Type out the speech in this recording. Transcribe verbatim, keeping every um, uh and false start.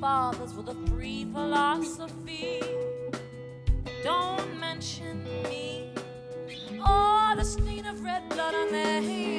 fathers with a free philosophy. Don't mention me or the stain of red blood on their hands.